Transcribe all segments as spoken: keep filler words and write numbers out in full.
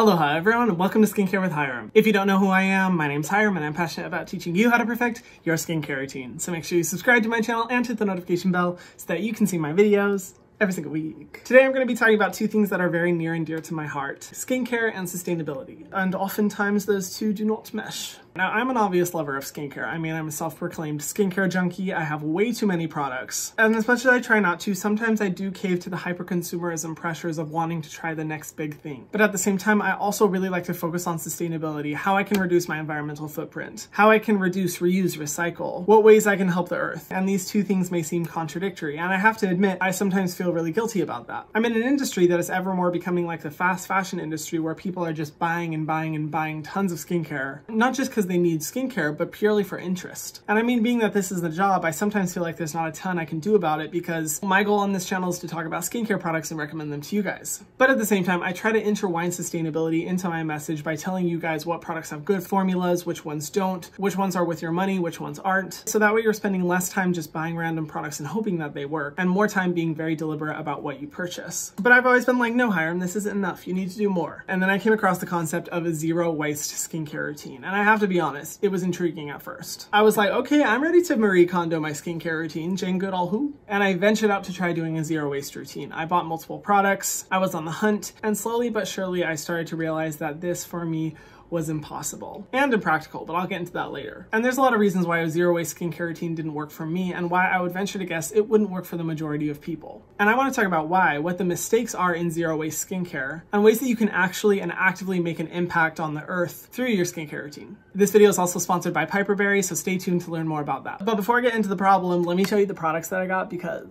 Aloha everyone, and welcome to Skincare with Hiram. If you don't know who I am, my name's Hiram and I'm passionate about teaching you how to perfect your skincare routine. So make sure you subscribe to my channel and hit the notification bell so that you can see my videos every single week. Today I'm going to be talking about two things that are very near and dear to my heart, skincare and sustainability, and oftentimes those two do not mesh. Now, I'm an obvious lover of skincare. I mean, I'm a self-proclaimed skincare junkie. I have way too many products. And as much as I try not to, sometimes I do cave to the hyper-consumerism pressures of wanting to try the next big thing. But at the same time, I also really like to focus on sustainability, how I can reduce my environmental footprint, how I can reduce, reuse, recycle, what ways I can help the earth. And these two things may seem contradictory. And I have to admit, I sometimes feel really guilty about that. I'm in an industry that is ever more becoming like the fast fashion industry where people are just buying and buying and buying tons of skincare, not just because they need skincare, but purely for interest. And I mean, being that this is the job, I sometimes feel like there's not a ton I can do about it because my goal on this channel is to talk about skincare products and recommend them to you guys. But at the same time, I try to intertwine sustainability into my message by telling you guys what products have good formulas, which ones don't, which ones are worth your money, which ones aren't. So that way you're spending less time just buying random products and hoping that they work, and more time being very deliberate about what you purchase. But I've always been like, no, Hiram, this isn't enough. You need to do more. And then I came across the concept of a zero waste skincare routine. And I have to be honest, it was intriguing at first. I was like, okay, I'm ready to Marie Kondo my skincare routine, Jane Goodall who? And I ventured out to try doing a zero waste routine. I bought multiple products, I was on the hunt, and slowly but surely I started to realize that this for me was impossible and impractical, but I'll get into that later. And there's a lot of reasons why a zero waste skincare routine didn't work for me and why I would venture to guess it wouldn't work for the majority of people. And I want to talk about why, what the mistakes are in zero waste skincare, and ways that you can actually and actively make an impact on the earth through your skincare routine. This video is also sponsored by Piperberry, so stay tuned to learn more about that. But before I get into the problem, let me show you the products that I got because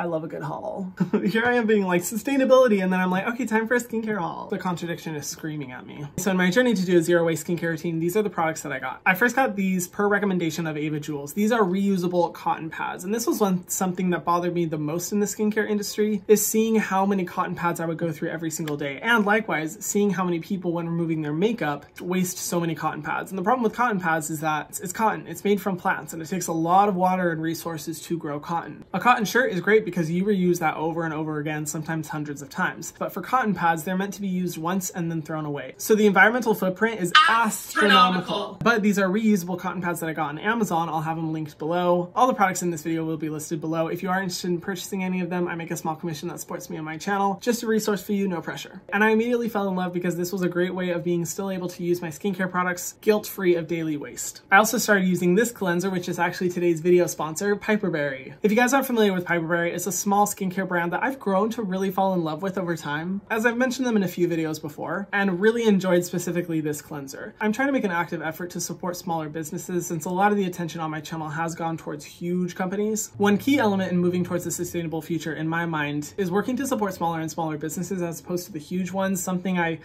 I love a good haul. Here I am being like sustainability, and then I'm like, okay, time for a skincare haul. The contradiction is screaming at me. So in my journey to do a zero waste skincare routine, these are the products that I got. I first got these per recommendation of Ava Jewels. These are reusable cotton pads. And this was one something that bothered me the most in the skincare industry, is seeing how many cotton pads I would go through every single day. And likewise, seeing how many people when removing their makeup waste so many cotton pads. And the problem with cotton pads is that it's, it's cotton, it's made from plants, and it takes a lot of water and resources to grow cotton. A cotton shirt is great because you reuse that over and over again, sometimes hundreds of times. But for cotton pads, they're meant to be used once and then thrown away. So the environmental footprint is astronomical. astronomical. But these are reusable cotton pads that I got on Amazon. I'll have them linked below. All the products in this video will be listed below. If you are interested in purchasing any of them, I make a small commission that supports me on my channel. Just a resource for you, no pressure. And I immediately fell in love because this was a great way of being still able to use my skincare products guilt-free of daily waste. I also started using this cleanser, which is actually today's video sponsor, Piperberry. If you guys aren't familiar with Piperberry, it's a small skincare brand that I've grown to really fall in love with over time, as I've mentioned them in a few videos before, and really enjoyed specifically this cleanser. I'm trying to make an active effort to support smaller businesses since a lot of the attention on my channel has gone towards huge companies. One key element in moving towards a sustainable future in my mind is working to support smaller and smaller businesses as opposed to the huge ones, something I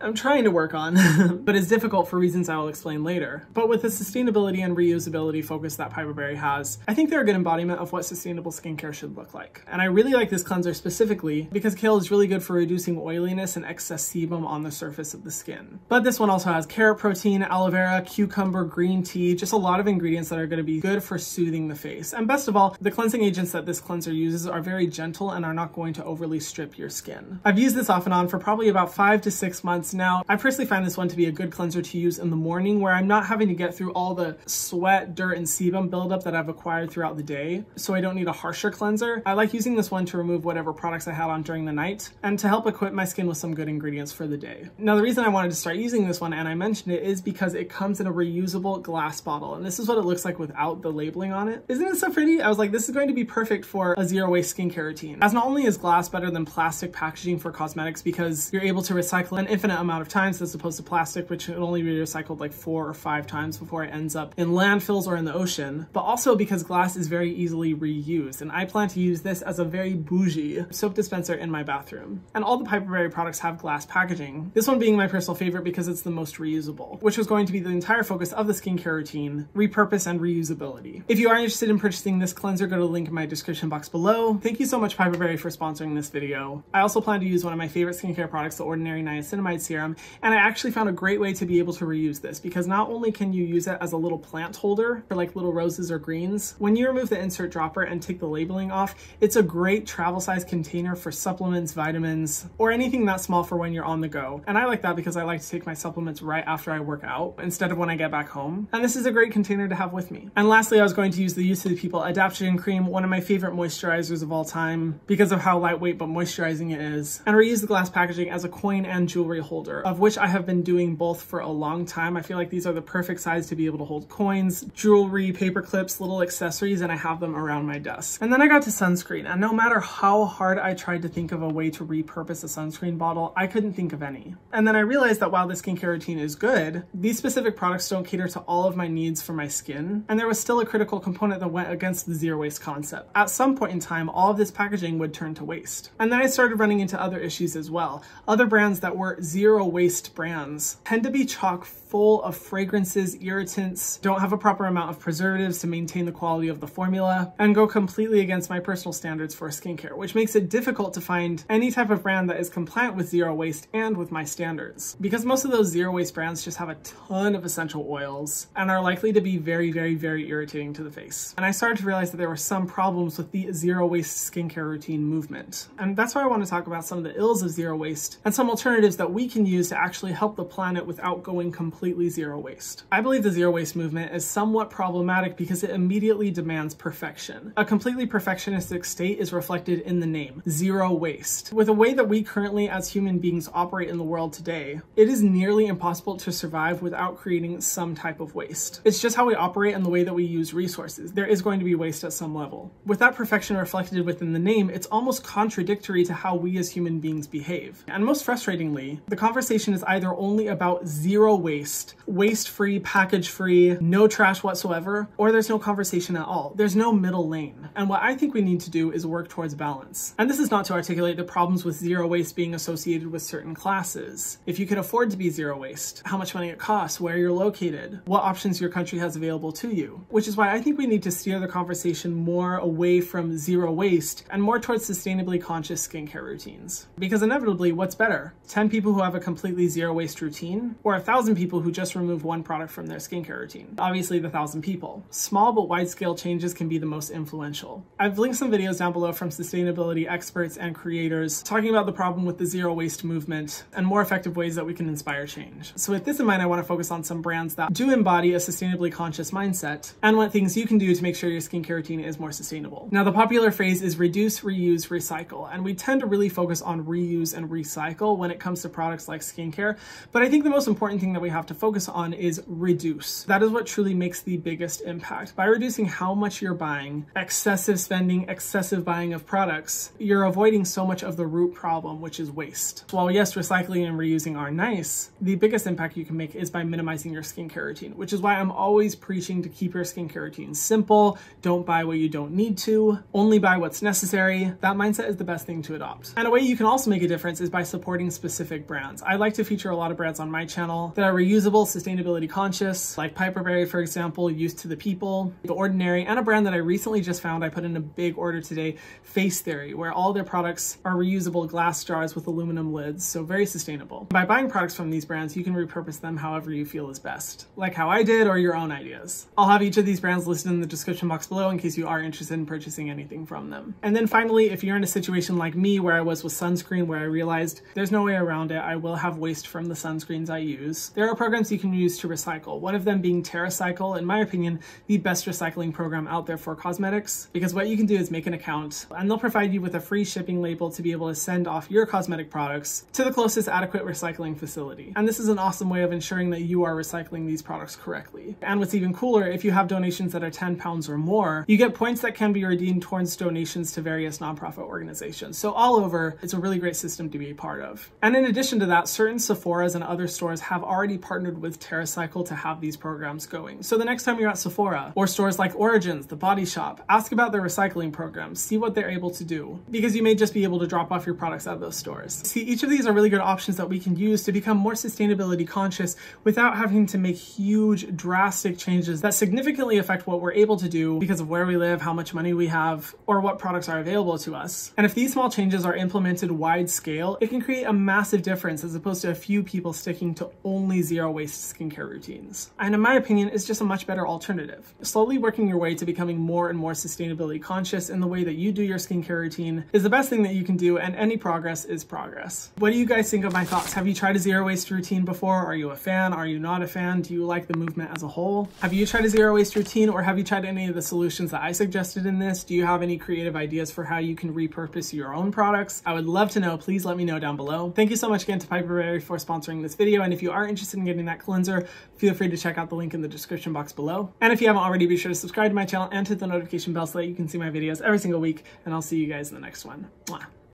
I'm trying to work on, but it's difficult for reasons I will explain later. But with the sustainability and reusability focus that Piperberry has, I think they're a good embodiment of what sustainable skincare should look like. And I really like this cleanser specifically because kale is really good for reducing oiliness and excess sebum on the surface of the skin. But this one also has carrot protein, aloe vera, cucumber, green tea, just a lot of ingredients that are going to be good for soothing the face. And best of all, the cleansing agents that this cleanser uses are very gentle and are not going to overly strip your skin. I've used this off and on for probably about five to six months now. I personally find this one to be a good cleanser to use in the morning where I'm not having to get through all the sweat, dirt, and sebum buildup that I've acquired throughout the day, so I don't need a harsher cleanser. I like using this one to remove whatever products I had on during the night and to help equip my skin with some good ingredients for the day. Now, the reason I wanted to start using this one, and I mentioned it, is because it comes in a reusable glass bottle, and this is what it looks like without the labeling on it. Isn't it so pretty? I was like, this is going to be perfect for a zero waste skincare routine, as not only is glass better than plastic packaging for cosmetics because you're able to recycle an infinite amount of times as opposed to plastic, which can only be recycled like four or five times before it ends up in landfills or in the ocean, but also because glass is very easily reused. And I plan to use this as a very bougie soap dispenser in my bathroom. And all the Piperberry products have glass packaging, this one being my personal favorite because it's the most reusable, which was going to be the entire focus of the skincare routine, repurpose and reusability. If you are interested in purchasing this cleanser, go to the link in my description box below. Thank you so much, Piperberry, for sponsoring this video. I also plan to use one of my favorite skincare products, the Ordinary Niacinamide serum, and I actually found a great way to be able to reuse this, because not only can you use it as a little plant holder for like little roses or greens, when you remove the insert dropper and take the labeling off, it's a great travel size container for supplements, vitamins, or anything that small for when you're on the go. And I like that because I like to take my supplements right after I work out instead of when I get back home. And this is a great container to have with me. And lastly, I was going to use the Youth to the People Adaptogen Cream, one of my favorite moisturizers of all time because of how lightweight but moisturizing it is, and reuse the glass packaging as a coin and jewelry holder, of which I have been doing both for a long time. I feel like these are the perfect size to be able to hold coins, jewelry, paper clips, little accessories, and I have them around my desk. And then I got to sunscreen, and no matter how hard I tried to think of a way to repurpose a sunscreen bottle, I couldn't think of any. And then I realized that while this skincare routine is good, these specific products don't cater to all of my needs for my skin, and there was still a critical component that went against the zero waste concept. At some point in time, all of this packaging would turn to waste. And then I started running into other issues as well. Other brands that were zero waste brands tend to be chock full of fragrances, irritants, don't have a proper amount of preservatives to maintain the quality of the formula, and go completely against my personal standards for skincare, which makes it difficult to find any type of brand that is compliant with zero waste and with my standards. Because most of those zero waste brands just have a ton of essential oils and are likely to be very, very, very irritating to the face. And I started to realize that there were some problems with the zero waste skincare routine movement. And that's why I want to talk about some of the ills of zero waste and some alternatives that we can use to actually help the planet without going completely zero waste. I believe the zero waste movement is somewhat problematic because it immediately demands perfection. A completely perfectionistic state is reflected in the name, zero waste. With the way that we currently as human beings operate in the world today, it is nearly impossible to survive without creating some type of waste. It's just how we operate and the way that we use resources. There is going to be waste at some level. With that perfection reflected within the name, it's almost contradictory to how we as human beings behave. And most frustratingly, the conversation is either only about zero waste, waste-free, package-free, no trash whatsoever, or there's no conversation at all. There's no middle lane. And what I think we need to do is work towards balance. And this is not to articulate the problems with zero waste being associated with certain classes. If you can afford to be zero waste, how much money it costs, where you're located, what options your country has available to you, which is why I think we need to steer the conversation more away from zero waste and more towards sustainably conscious skincare routines. Because inevitably, what's better? ten people who have a completely zero waste routine, or one thousand people who just remove one product from their skincare routine? Obviously, the one thousand people. Small but wide-scale changes can be the most influential. I've linked some videos down below from sustainability experts and creators talking about the problem with the zero waste movement and more effective ways that we can inspire change. So with this in mind, I want to focus on some brands that do embody a sustainably conscious mindset and what things you can do to make sure your skincare routine is more sustainable. Now, the popular phrase is reduce, reuse, recycle, and we tend to really focus on reuse and recycle when it comes to products like skincare, but I think the most important thing that we have to focus on is reduce. That is what truly makes the biggest impact. By reducing how much you're buying, excessive spending, excessive buying of products, you're avoiding so much of the root problem, which is waste. While yes, recycling and reusing are nice, the biggest impact you can make is by minimizing your skincare routine, which is why I'm always preaching to keep your skincare routine simple, don't buy what you don't need to, only buy what's necessary. That mindset is the best thing to adopt. And a way you can also make a difference is by supporting specific brands. I like to feature a lot of brands on my channel that are reusable, sustainability conscious, like Piperberry, for example, Youth to the People, The Ordinary, and a brand that I recently just found, I put in a big order today, FaceTheory, where all their products are reusable glass jars with aluminum lids, so very sustainable. By buying products from these brands, you can repurpose them however you feel is best, like how I did or your own ideas. I'll have each of these brands listed in the description box below in case you are interested in purchasing anything from them. And then finally, if you're in a situation like me where I was with sunscreen, where I realized there's no way around it, I will have waste from the sunscreens I use, there are programs you can use to recycle, one of them being TerraCycle, in my opinion, the best recycling program out there for cosmetics, because what you can do is make an account and they'll provide you with a free shipping label to be able to send off your cosmetic products to the closest adequate recycling facility. And this is an awesome way of ensuring that you are recycling these products correctly. And what's even cooler, if you have donations that are ten pounds or more, you get points that can be redeemed towards donations to various nonprofit organizations. So all over, it's a really great system to be a part of. And in addition to that, certain Sephoras and other stores have already partnered with TerraCycle to have these programs going. So the next time you're at Sephora or stores like Origins, The Body Shop, ask about their recycling programs, see what they're able to do, because you may just be able to drop off your products at those stores. See, each of these are really good options that we can use to become more sustainability conscious without having to make huge, drastic changes that significantly affect what we're able to do because of where we live, how much money we have, or what products are available to us. And if these small changes are implemented wide scale, it can create a massive difference difference as opposed to a few people sticking to only zero waste skincare routines. And in my opinion, it's just a much better alternative. Slowly working your way to becoming more and more sustainability conscious in the way that you do your skincare routine is the best thing that you can do, and any progress is progress. What do you guys think of my thoughts? Have you tried a zero waste routine before? Are you a fan? Are you not a fan? Do you like the movement as a whole? Have you tried a zero waste routine, or have you tried any of the solutions that I suggested in this? Do you have any creative ideas for how you can repurpose your own products? I would love to know. Please let me know down below. Thank you so much again to Piperberry for sponsoring this video, and if you are interested in getting that cleanser, feel free to check out the link in the description box below. And if you haven't already, be sure to subscribe to my channel and hit the notification bell so that you can see my videos every single week, and I'll see you guys in the next one. Mwah.